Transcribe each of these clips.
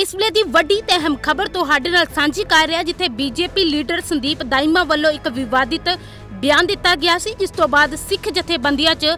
इस वे की वड्डी अहम खबर तुहाडे नाल सांझी कर रहा, जिथे बीजेपी लीडर संदीप दाइमा वालों एक विवादित बयान दिता गया सी, जिस तो बाद सिख जथेबंदियां च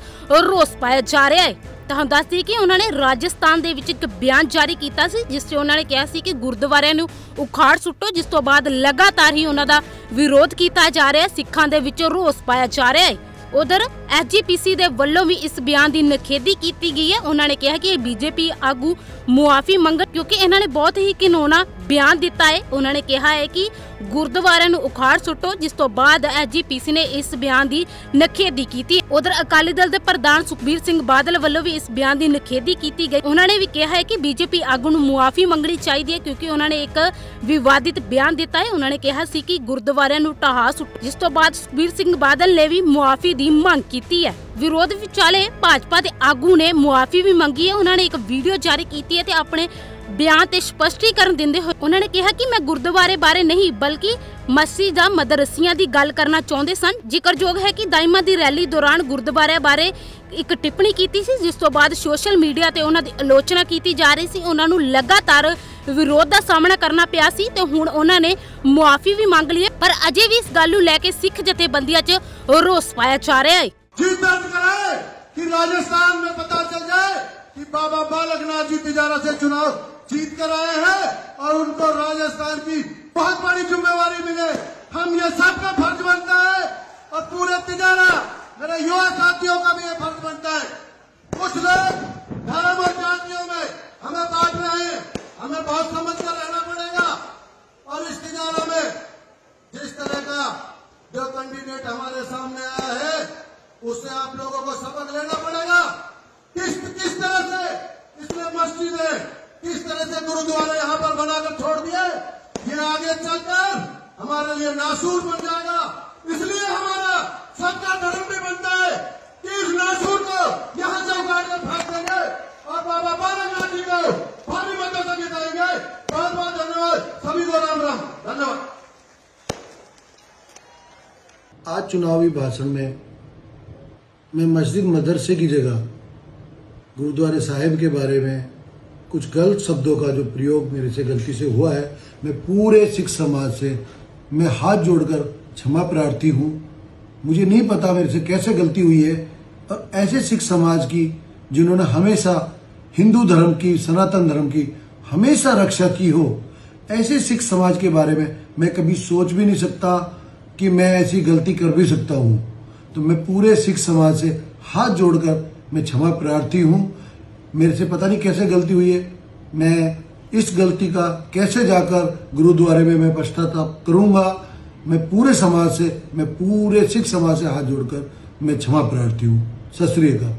रोस पाया जा रहा है। तो हम दस दी कि उन्होंने राजस्थान दे विच एक बयान जारी किया, जिस उन्होंने कहा सी कि गुरुद्वारे नूं उखाड़ सुट्टो, जिस तो बाद लगातार ही उन्हों का विरोध किया जा रहा है, सिखां दे विच रोस पाया जा रहा है। उधर SGPC दे वल्लों भी इस बयान की निखेधी की गई है। उन्होंने कहा कि बीजेपी आगू मुआफ़ी मंग, क्योंकि इन्होंने बहुत ही घिनौना बयान दिता है। उन्होंने कहा है कि गुरुद्वारे नूं उखाड़ सुट्टो, जिस तो बाद SGPC ने इस बयान की निखेधी की। उधर अकाली दल के प्रधान सुखबीर सिंह बादल वालों भी इस बयान की निखेधी की गई। उन्होंने भी कहा है कि बीजेपी आगू नूं मुआफ़ी मंगनी चाहिए है, क्योंकि उन्होंने एक विवादित बयान दिता है। उन्होंने कहा सी कि गुरुद्वारे नूं ढहा सुट्टो, जिस तो बाद सुखबीर सिंह बादल ने भी मुआफ़ी की मांग की है। विरोध विचाले भाजपा के आगू ने मुआफ़ी भी मंगी है। उन्होंने एक वीडियो जारी की है, अपने बयान ते स्पष्टीकरण दिंदे होए उन्होंने कहा कि मैं गुरुद्वारे बारे नहीं बल्कि मस्जिद दा मदरसियां दी गल करना चाहुंदे सन। जिक्रयोग है कि दाइमा दी रैली दौरान गुरुद्वारे बारे एक टिप्पणी कीती सी, जिस तो बाद सोशल मीडिया ते उन्हां दी आलोचना कीती जा रही सी। उन्हां नूं लगातार विरोध का सामना करना पिया सी ते हुण उन्हां ने मुआफ़ी भी मंग ली है, पर अजे भी इस गल नूं लै के सिख जथेबंदियां च रोस पाया जा रहा है। राजस्थान में पता चल जाए कि बाबा बालकनाथ जी तिजारा से चुनाव जीत कर आए हैं और उनको राजस्थान की बहुत बड़ी जिम्मेवारी मिले। हम ये सबका फर्ज बनता है और पूरे तिजारा मेरे युवा साथियों का भी ये फर्ज बनता है। कुछ लोग धर्म और जातियों में हमें बांट रहे हैं, हमें बहुत समझ कर रहना पड़ेगा। और इस तिजारा में जिस तरह का जो कैंडिडेट हमारे सामने आया है, उससे आप लोगों को सबक लेना पड़ेगा। किस तरह से इसने मस्जिदें, किस तरह से गुरुद्वारे यहाँ पर बनाकर छोड़ दिए, ये आगे चलकर हमारे लिए नासूर बन जाएगा। इसलिए हमारा सबका धर्म भी बनता है कि इस नासूर को यहाँ से उखाड़ कर फेंक देंगे और बाबा बालकनाथ जी को भारी मतों से जिताएंगे। बहुत बहुत धन्यवाद सभी को, राम राम, धन्यवाद। आज चुनावी भाषण में मैं मस्जिद मदरसे की जगह गुरुद्वारे साहिब के बारे में कुछ गलत शब्दों का जो प्रयोग मेरे से गलती से हुआ है, मैं पूरे सिख समाज से मैं हाथ जोड़कर क्षमा प्रार्थी हूँ। मुझे नहीं पता मेरे से कैसे गलती हुई है, और ऐसे सिख समाज की जिन्होंने हमेशा हिंदू धर्म की, सनातन धर्म की हमेशा रक्षा की हो, ऐसे सिख समाज के बारे में मैं कभी सोच भी नहीं सकता कि मैं ऐसी गलती कर भी सकता हूँ। तो मैं पूरे सिख समाज से हाथ जोड़कर मैं क्षमा प्रार्थी हूँ। मेरे से पता नहीं कैसे गलती हुई है। मैं इस गलती का कैसे जाकर गुरुद्वारे में मैं पश्चाताप करूँगा। मैं पूरे सिख समाज से हाथ जोड़कर मैं क्षमा प्रार्थी हूँ। सत श्री अकाल।